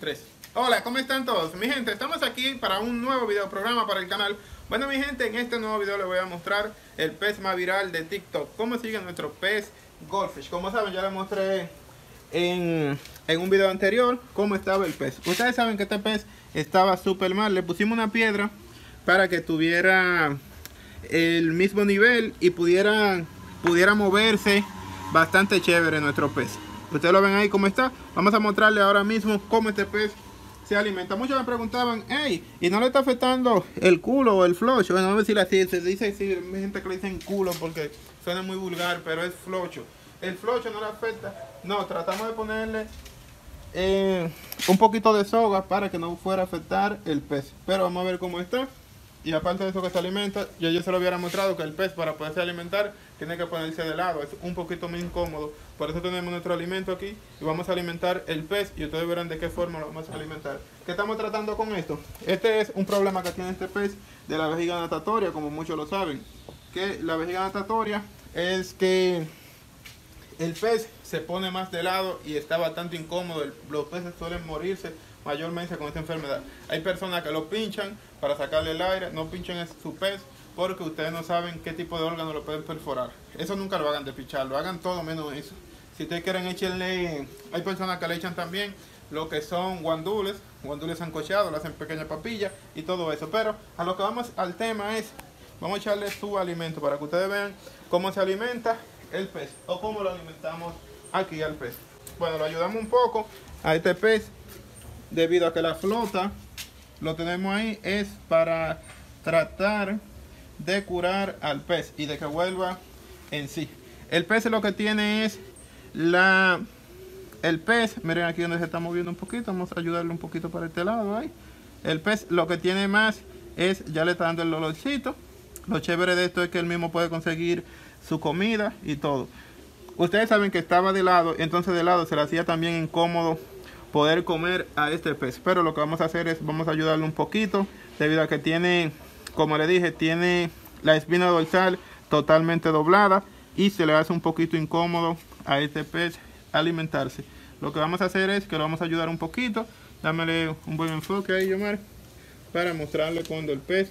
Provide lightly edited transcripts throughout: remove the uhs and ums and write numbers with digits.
3. Hola, ¿cómo están todos? Mi gente, estamos aquí para un nuevo video programa para el canal. Bueno, mi gente, en este nuevo video les voy a mostrar el pez más viral de TikTok. Cómo sigue nuestro pez Goldfish. Como saben, ya les mostré en un video anterior cómo estaba el pez. Ustedes saben que este pez estaba súper mal. Le pusimos una piedra para que tuviera el mismo nivel y pudiera moverse bastante chévere nuestro pez. Ustedes lo ven ahí cómo está. Vamos a mostrarle ahora mismo cómo este pez se alimenta. Muchos me preguntaban, hey, ¿y no le está afectando el culo o el flocho? Bueno, no voy a decir así, se dice así, hay gente que le dicen culo porque suena muy vulgar, pero es flocho. El flocho no le afecta. No, tratamos de ponerle un poquito de soga para que no fuera a afectar el pez. Pero vamos a ver cómo está. Y aparte de eso que se alimenta, yo se lo hubiera mostrado que el pez para poderse alimentar tiene que ponerse de lado, es un poquito más incómodo. Por eso tenemos nuestro alimento aquí y vamos a alimentar el pez y ustedes verán de qué forma lo vamos a alimentar. ¿Qué estamos tratando con esto? Este es un problema que tiene este pez de la vejiga natatoria, como muchos lo saben. Que la vejiga natatoria es que el pez se pone más de lado y está bastante incómodo. Los peces suelen morirse mayormente con esta enfermedad. Hay personas que lo pinchan para sacarle el aire. No pinchen a su pez porque ustedes no saben qué tipo de órgano lo pueden perforar. Eso nunca lo hagan de pincharlo, hagan todo menos eso. Si ustedes quieren, échenle. Hay personas que le echan también lo que son guandules ancochados, le hacen pequeñas papillas y todo eso. Pero a lo que vamos al tema es, vamos a echarle su alimento para que ustedes vean cómo se alimenta el pez o cómo lo alimentamos aquí al pez. Bueno, lo ayudamos un poco a este pez debido a que la flota lo tenemos ahí es para tratar de curar al pez y de que vuelva en sí. El pez lo que tiene es el pez, miren aquí donde se está moviendo un poquito, vamos a ayudarle un poquito para este lado ahí. El pez lo que tiene más es, ya le está dando el olorcito. Lo chévere de esto es que él mismo puede conseguir su comida y todo. Ustedes saben que estaba de lado, entonces de lado se le hacía también incómodo poder comer a este pez. Pero lo que vamos a hacer es, vamos a ayudarle un poquito, debido a que tiene, como le dije, tiene la espina dorsal totalmente doblada y se le hace un poquito incómodo a este pez alimentarse. Lo que vamos a hacer es que lo vamos a ayudar un poquito. Dámele un buen enfoque ahí, Yomar, para mostrarle cuando el pez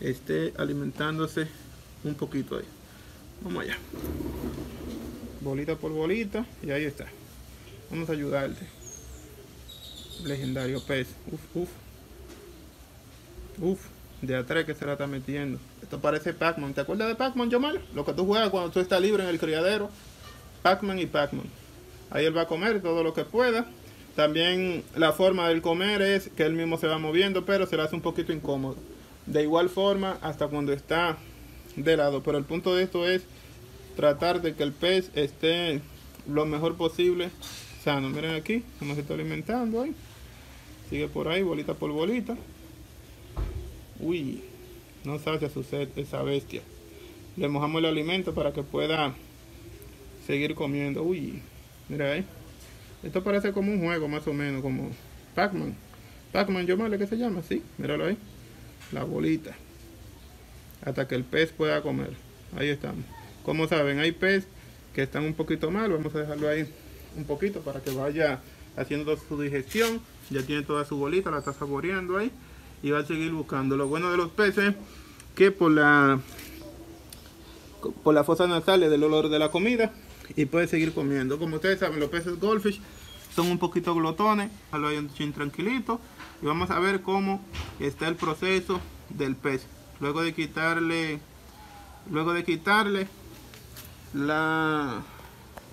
esté alimentándose un poquito ahí. Vamos allá. Bolita por bolita y ahí está. Vamos a ayudarte. Legendario pez. Uf. De a tres que se la está metiendo. Esto parece Pac-Man. ¿Te acuerdas de Pac-Man, Yomar? Lo que tú juegas cuando tú estás libre en el criadero. Pac-Man y Pac-Man. Ahí él va a comer todo lo que pueda. También la forma del comer es que él mismo se va moviendo, pero se le hace un poquito incómodo. De igual forma hasta cuando está de lado. Pero el punto de esto es tratar de que el pez esté lo mejor posible sano. Miren aquí cómo se está alimentando ahí. Sigue por ahí, bolita por bolita. Uy, no sacia su sed esa bestia. Le mojamos el alimento para que pueda seguir comiendo. Uy, mira ahí. Esto parece como un juego más o menos, como Pac-Man. Pac-Man, yo mal, ¿qué se llama? Sí, míralo ahí. La bolita. Hasta que el pez pueda comer. Ahí estamos. Como saben, hay pez que están un poquito mal, vamos a dejarlo ahí un poquito para que vaya haciendo su digestión. Ya tiene toda su bolita, la está saboreando ahí y va a seguir buscando. Lo bueno de los peces que por la fosa nasal del olor de la comida y puede seguir comiendo. Como ustedes saben, los peces Goldfish son un poquito glotones, lo hay un chin tranquilito y vamos a ver cómo está el proceso del pez luego de quitarle le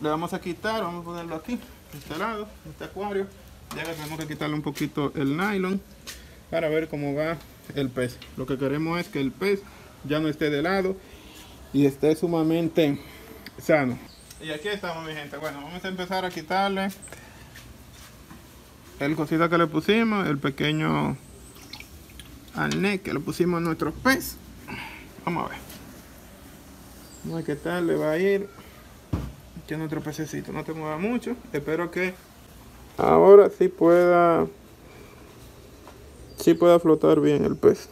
vamos a quitar, vamos a ponerlo aquí instalado, este acuario. Ya que tenemos que quitarle un poquito el nylon para ver cómo va el pez. Lo que queremos es que el pez ya no esté de lado y esté sumamente sano. Y aquí estamos, mi gente. Bueno, vamos a empezar a quitarle el cosita que le pusimos, el pequeño arnés que le pusimos a nuestro pez. Vamos a ver. Vamos a quitarle, va a ir. Tiene otro pececito, no te mueva mucho. Espero que ahora sí pueda flotar bien el pez.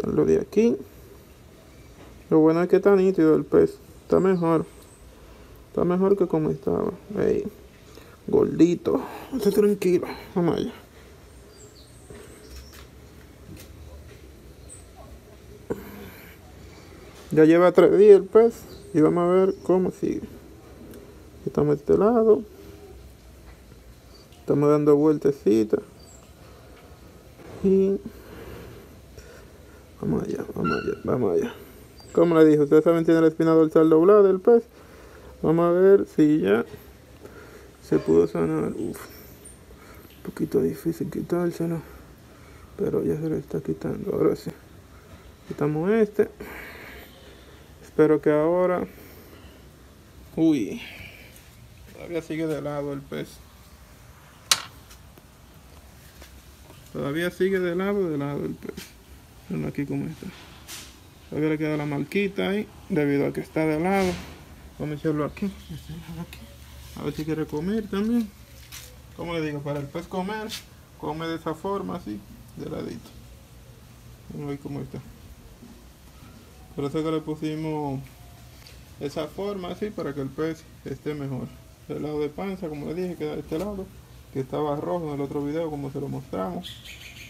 Tenlo de aquí. Lo bueno es que está nítido el pez. Está mejor que como estaba. Ahí. Gordito, está tranquilo, vamos allá. Ya lleva 3 días el pez y vamos a ver cómo sigue. Estamos de este lado. Estamos dando vueltecitas. Y vamos allá, vamos allá, vamos allá. Como le dije, ustedes saben, tiene la espina dorsal doblada del pez. Vamos a ver si ya se pudo sanar. Uf, un poquito difícil quitárselo, pero ya se lo está quitando. Ahora sí, quitamos este. Espero que ahora... Uy, todavía sigue de lado el pez. Todavía sigue de lado el pez. Miren aquí como está. Todavía le queda la marquita ahí, debido a que está de lado. Vamos a echarlo aquí, a ver si quiere comer también. Como le digo, para el pez comer, come de esa forma, así, de ladito. Vamos a ver cómo está. Por eso que le pusimos esa forma así, para que el pez esté mejor. El lado de panza, como le dije, queda de este lado, que estaba rojo en el otro video, como se lo mostramos,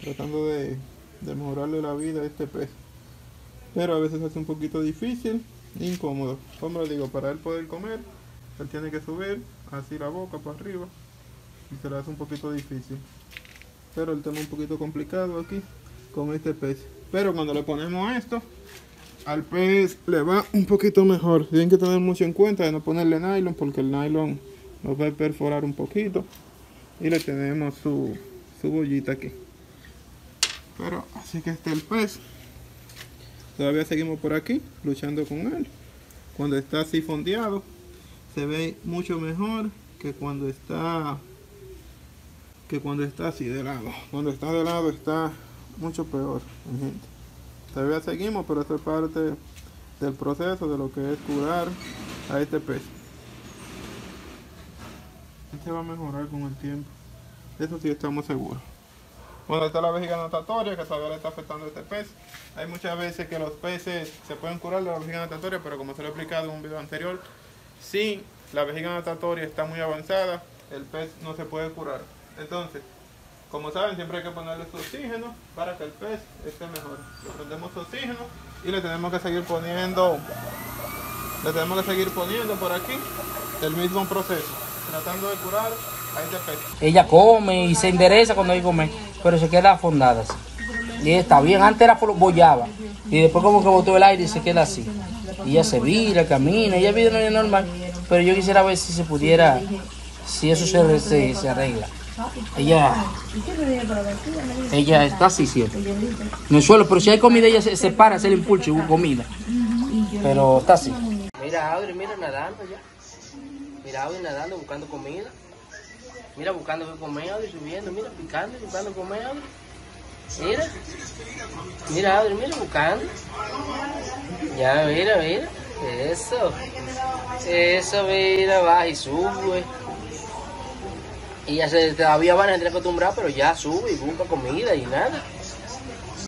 tratando de mejorarle la vida a este pez. Pero a veces es un poquito difícil, incómodo. Como le digo, para él poder comer, él tiene que subir así la boca para arriba y se le hace un poquito difícil. Pero el tema un poquito complicado aquí con este pez. Pero cuando le ponemos esto, al pez le va un poquito mejor. Tienen que tener mucho en cuenta de no ponerle nylon, porque el nylon nos va a perforar un poquito. Y le tenemos su bollita aquí. Pero así que está el pez. Todavía seguimos por aquí luchando con él. Cuando está así fondeado, se ve mucho mejor que cuando está así de lado. Cuando está de lado está mucho peor, gente. Todavía seguimos, pero esta es parte del proceso de lo que es curar a este pez. Este va a mejorar con el tiempo, eso sí estamos seguros. Bueno, está la vejiga natatoria, que todavía le está afectando a este pez. Hay muchas veces que los peces se pueden curar de la vejiga natatoria, pero como se lo he explicado en un video anterior, si la vejiga natatoria está muy avanzada, el pez no se puede curar. Entonces, como saben, siempre hay que ponerle su oxígeno para que el pez esté mejor. Le prendemos su oxígeno y le tenemos que seguir poniendo por aquí el mismo proceso, tratando de curar a este pez. Ella come y se endereza cuando hay que comer, pero se queda afondada así. Y está bien, antes era bollaba y después como que botó el aire y se queda así. Y ella se vira, camina, ella vive una vida normal, pero yo quisiera ver si se pudiera, si eso se arregla. Ella está así siempre, en el suelo, pero si hay comida ella se para, hace el impulso y busca comida, pero está así. Mira Audrey, mira nadando ya. Mira Audrey nadando, buscando comida. Mira, buscando que comer, Audrey, subiendo, mira, picando, buscando comer, Audrey. Mira, mira, Audrey, mira, buscando. Ya, mira, mira. Eso. Eso, mira, baja y sube. Y ya se todavía van a tener acostumbrada, pero ya sube y busca comida y nada.